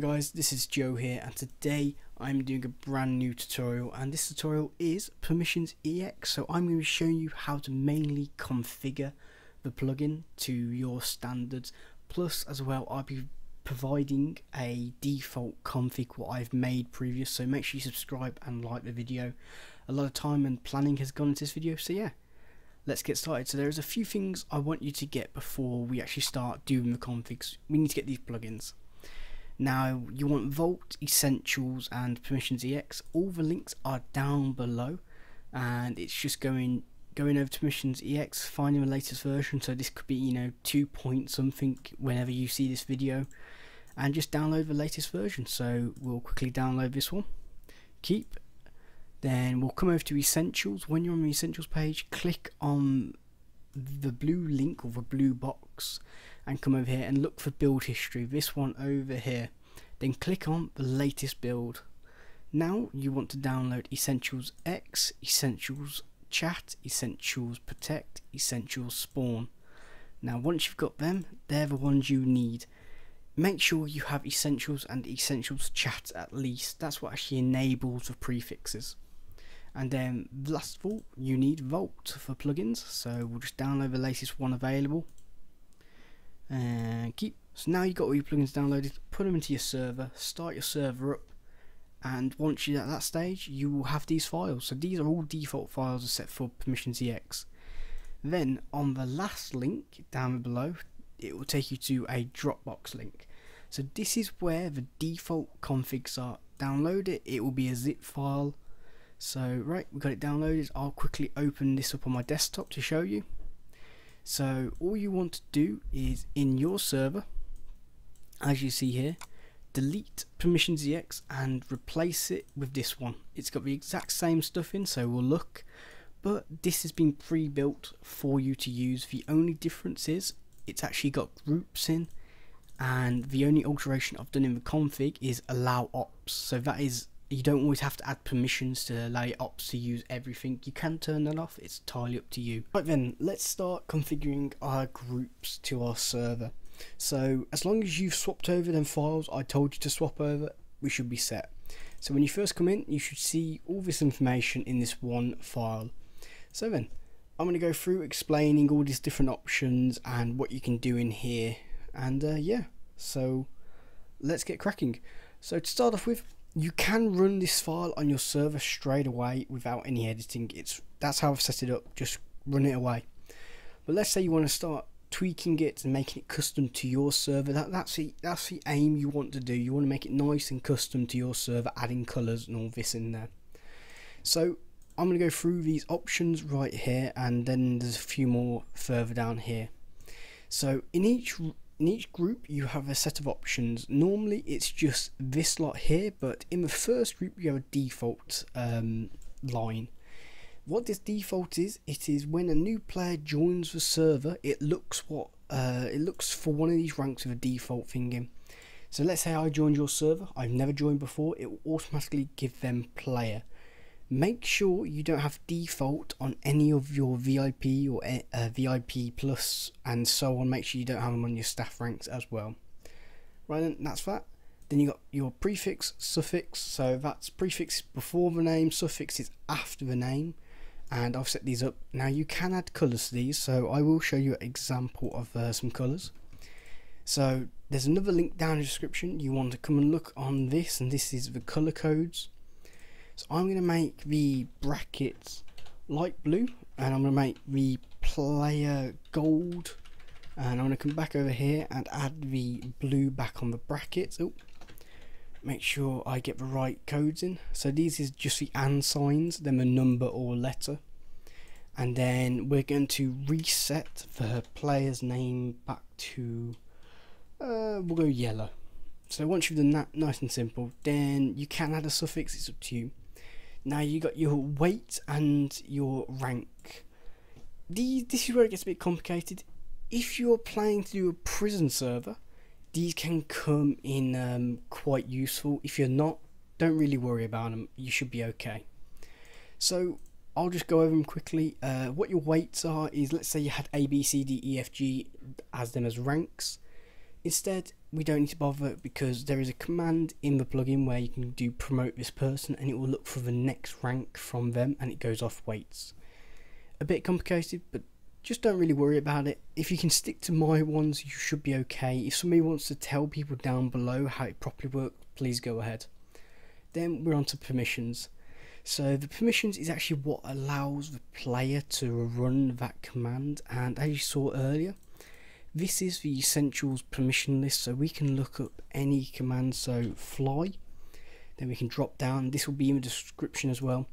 Guys, this is Joe here, and today I'm doing a brand new tutorial, and this tutorial is PermissionsEx. So I'm going to be showing you how to mainly configure the plugin to your standards, plus as well I'll be providing a default config what I've made previous, so make sure you subscribe and like the video. A lot of time and planning has gone into this video, so yeah, let's get started. So there's a few things I want you to get before we actually start doing the configs. We need to get these plugins. Now you want Vault, Essentials and PermissionsEx. All the links are down below, and it's just going over to PermissionsEx, finding the latest version. So this could be, you know, 2 point something whenever you see this video, and just download the latest version. So we'll quickly download this one, keep, then we'll come over to Essentials. When you're on the Essentials page, click on the blue link or the blue box and come over here and look for build history, this one over here, then click on the latest build. Now you want to download Essentials X, Essentials Chat, Essentials Protect, Essentials Spawn. Now once you've got them, they're the ones you need. Make sure you have Essentials and Essentials Chat at least, that's what actually enables the prefixes. And then last of all, you need Vault for plugins, so we'll just download the latest one available and keep. So now you've got all your plugins downloaded, put them into your server, start your server up, and once you're at that stage you will have these files. So these are all default files set for PermissionsEx. Then on the last link down below it will take you to a Dropbox link. So this is where the default configs are. Download it, it will be a zip file. So right, we've got it downloaded. I'll quickly open this up on my desktop to show you. So all you want to do is, in your server, as you see here, delete PermissionsEx and replace it with this one. It's got the exact same stuff in, so we'll look, but this has been pre-built for you to use. The only difference is it's actually got groups in, and the only alteration I've done in the config is allow ops. So that is, you don't always have to add permissions to allow your ops to use everything. You can turn that off, it's entirely up to you. Right then, let's start configuring our groups to our server. So as long as you've swapped over them files I told you to swap over, we should be set. So when you first come in, you should see all this information in this one file. So then, I'm going to go through explaining all these different options and what you can do in here. And yeah, so let's get cracking. So to start off with, you can run this file on your server straight away without any editing. That's how I've set it up, just run it away. But let's say you want to start tweaking it and making it custom to your server. That's the aim you want to do. You want to make it nice and custom to your server, adding colors and all this in there. So I'm going to go through these options right here, and then there's a few more further down here. So in each group you have a set of options. Normally it's just this lot here, but in the first group you have a default line. What this default is, it is when a new player joins the server, it looks for one of these ranks with a default thing in. So let's say I joined your server, I've never joined before, it will automatically give them player. Make sure you don't have default on any of your VIP or VIP plus and so on. Make sure you don't have them on your staff ranks as well. Right then, that's that. Then you got your prefix, suffix. So that's prefix before the name, suffix is after the name, and I've set these up. Now you can add colours to these, so I will show you an example of some colours. So there's another link down in the description. You want to come and look on this, and this is the colour codes. So I'm going to make the brackets light blue, and I'm going to make the player gold, and I'm going to come back over here and add the blue back on the brackets. Oh, make sure I get the right codes in. So these is just the and signs, then the number or letter, and then we're going to reset the player's name back to we'll go yellow. So once you've done that, nice and simple, then you can add a suffix, it's up to you. Now you got your weight and your rank. This is where it gets a bit complicated. If you're planning to do a prison server, these can come in quite useful. If you're not, don't really worry about them, you should be okay. So I'll just go over them quickly. What your weights are is, let's say you had A, B, C, D, E, F, G as them as ranks. Instead we don't need to bother because there is a command in the plugin where you can do promote this person and it will look for the next rank from them and it goes off weights. A bit complicated, but just don't really worry about it. If you can stick to my ones, you should be okay. If somebody wants to tell people down below how it properly works, please go ahead. Then we're on to permissions. So the permissions is actually what allows the player to run that command, and as you saw earlier, this is the Essentials permission list, so we can look up any command, so fly, then we can drop down, this will be in the description as well,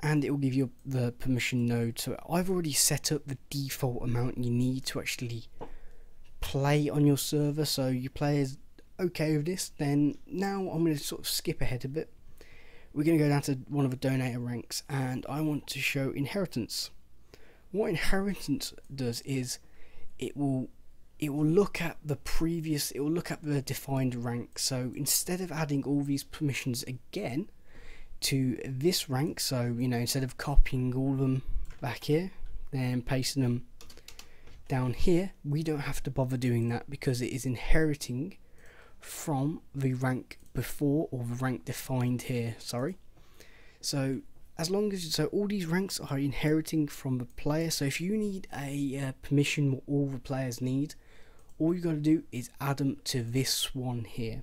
and it will give you the permission node. So I've already set up the default amount you need to actually play on your server, so your player's okay with this. Then now I'm going to sort of skip ahead a bit. We're going to go down to one of the donator ranks and I want to show inheritance. What inheritance does is it will look at the previous, it will look at the defined rank. So instead of adding all these permissions again to this rank, so you know, instead of copying all of them back here then pasting them down here, we don't have to bother doing that because it is inheriting from the rank before, or the rank defined here, sorry. So as long as, so all these ranks are inheriting from the player, so if you need a permission what all the players need, all you got to do is add them to this one here.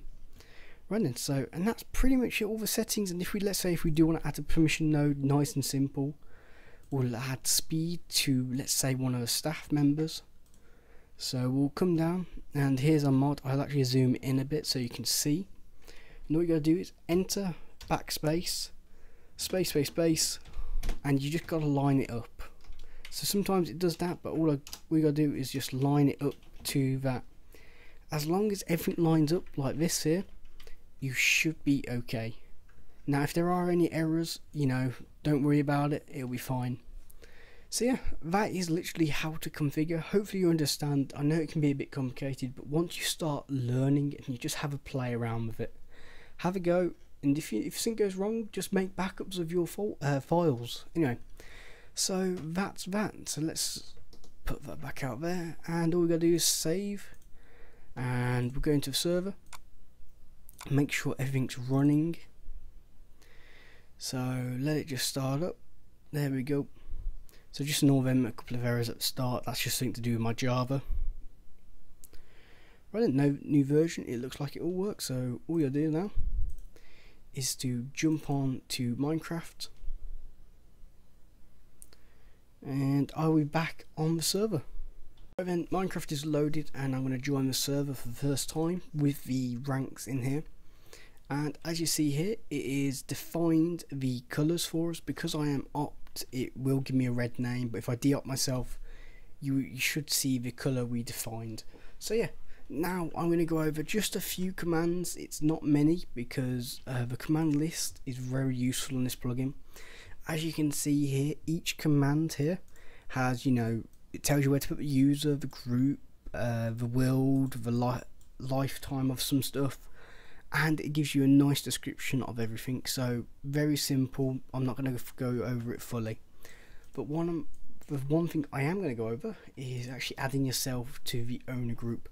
Right then, so, and that's pretty much it, all the settings. And if we, let's say if we do want to add a permission node, nice and simple, we'll add speed to, let's say, one of the staff members. So we'll come down and here's our mod. I'll actually zoom in a bit so you can see. And all you gotta do is enter, backspace, space, space, space, and you just gotta line it up. So sometimes it does that, but all we gotta do is just line it up to that. As long as everything lines up like this here, you should be okay. Now if there are any errors, you know, don't worry about it, it'll be fine. So yeah, that is literally how to configure. Hopefully you understand. I know it can be a bit complicated, but once you start learning and you just have a play around with it, have a go, and if something goes wrong, just make backups of your files. Anyway, so that's that. So let's put that back out there, and all we gotta do is save, and we'll go into the server, make sure everything's running. So let it just start up. There we go. So just ignore them, a couple of errors at the start, that's just something to do with my Java. Right, no new version, it looks like it all works, so all you'll do now is to jump on to Minecraft, and I'll be back on the server. Right then, Minecraft is loaded and I'm going to join the server for the first time with the ranks in here. And as you see here, it is defined the colours for us. Because I am opt, it will give me a red name, but if I de-opt myself, you should see the colour we defined. So yeah, now I'm going to go over just a few commands. It's not many because the command list is very useful in this plugin. As you can see here, each command here has, you know, it tells you where to put the user, the group, the world, the lifetime of some stuff. And it gives you a nice description of everything, so very simple. I'm not going to go over it fully, but the one thing I am going to go over is actually adding yourself to the owner group.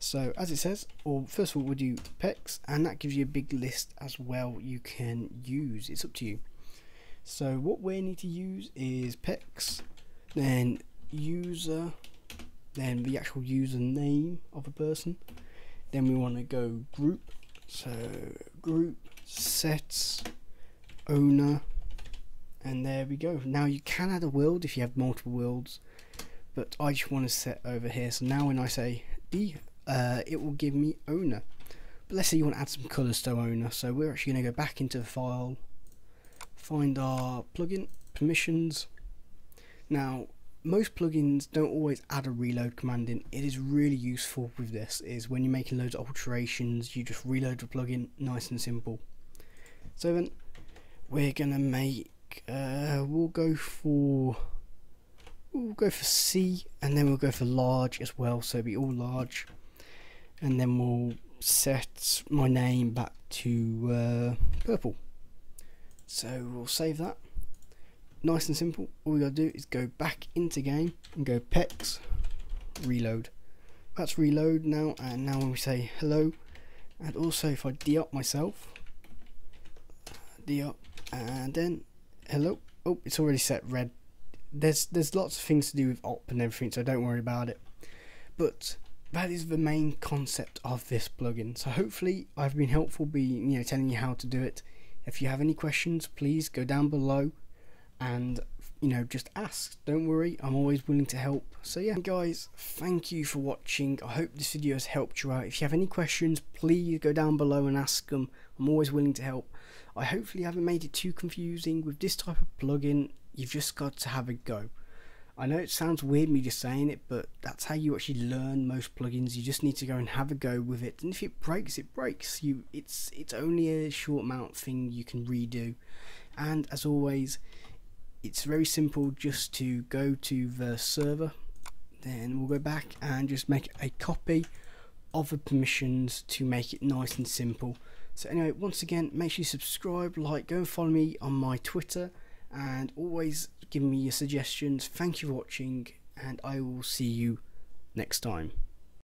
So as it says, or first of all we'll do PEX, and that gives you a big list as well you can use, it's up to you. So what we need to use is PEX, then user, then the actual username of a person, then we want to go group. So group, sets, owner, and there we go. Now you can add a world if you have multiple worlds, but I just want to set over here. So now when I say D, it will give me owner. But let's say you want to add some colours to owner. So we're actually going to go back into the file, find our plugin, permissions. Now most plugins don't always add a reload command in. It is really useful with this, is when you're making loads of alterations, you just reload the plugin, nice and simple. So then we're gonna make we'll go for C, and then we'll go for large as well, so it'll be all large, and then we'll set my name back to purple. So we'll save that. Nice and simple, all we gotta do is go back into game and go PEX, reload. That's reload now, and now when we say hello, and also if I de-up myself, de-up, and then hello. Oh, it's already set red. There's lots of things to do with op and everything, so don't worry about it. But that is the main concept of this plugin. So hopefully I've been helpful, telling you how to do it. If you have any questions, please go down below and just ask. Don't worry, I'm always willing to help. So yeah, guys, thank you for watching. I hope this video has helped you out. If you have any questions, please go down below and ask them. I'm always willing to help. I hopefully haven't made it too confusing. With this type of plugin, you've just got to have a go. I know it sounds weird me just saying it, but that's how you actually learn most plugins. You just need to go and have a go with it, and if it breaks, it breaks. It's only a short amount thing you can redo. And as always, it's very simple, just to go to the server, then we'll go back and just make a copy of the permissions to make it nice and simple. So anyway, once again, make sure you subscribe, like, go and follow me on my Twitter, and always give me your suggestions. Thank you for watching, and I will see you next time.